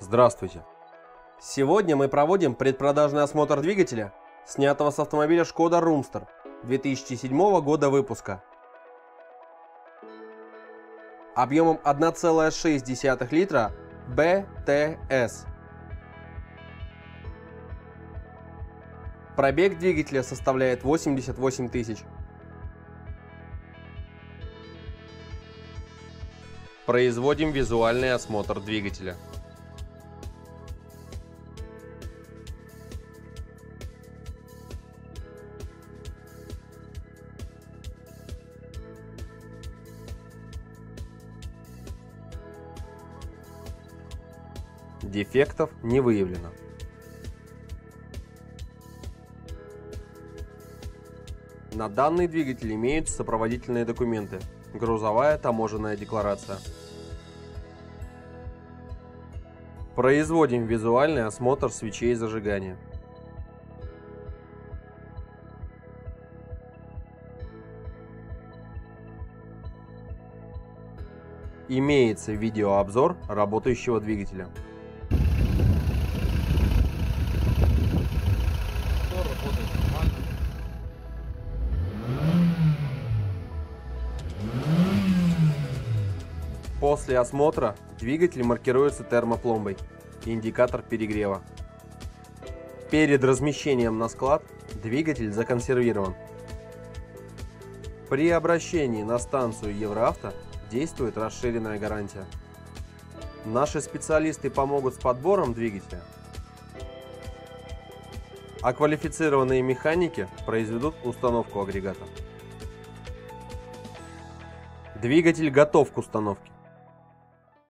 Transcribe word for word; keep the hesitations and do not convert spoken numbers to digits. Здравствуйте! Сегодня мы проводим предпродажный осмотр двигателя, снятого с автомобиля Skoda Roomster две тысячи седьмого года выпуска. Объемом одна целая шесть десятых литра бэ тэ эс. Пробег двигателя составляет восемьдесят восемь тысяч. Производим визуальный осмотр двигателя. Дефектов не выявлено. На данный двигатель имеются сопроводительные документы, грузовая таможенная декларация. Производим визуальный осмотр свечей зажигания. Имеется видеообзор работающего двигателя. После осмотра двигатель маркируется термопломбой, индикатор перегрева. Перед размещением на склад двигатель законсервирован. При обращении на станцию Евроавто действует расширенная гарантия. Наши специалисты помогут с подбором двигателя, а квалифицированные механики произведут установку агрегата. Двигатель готов к установке.